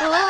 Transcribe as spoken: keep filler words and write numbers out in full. Oh.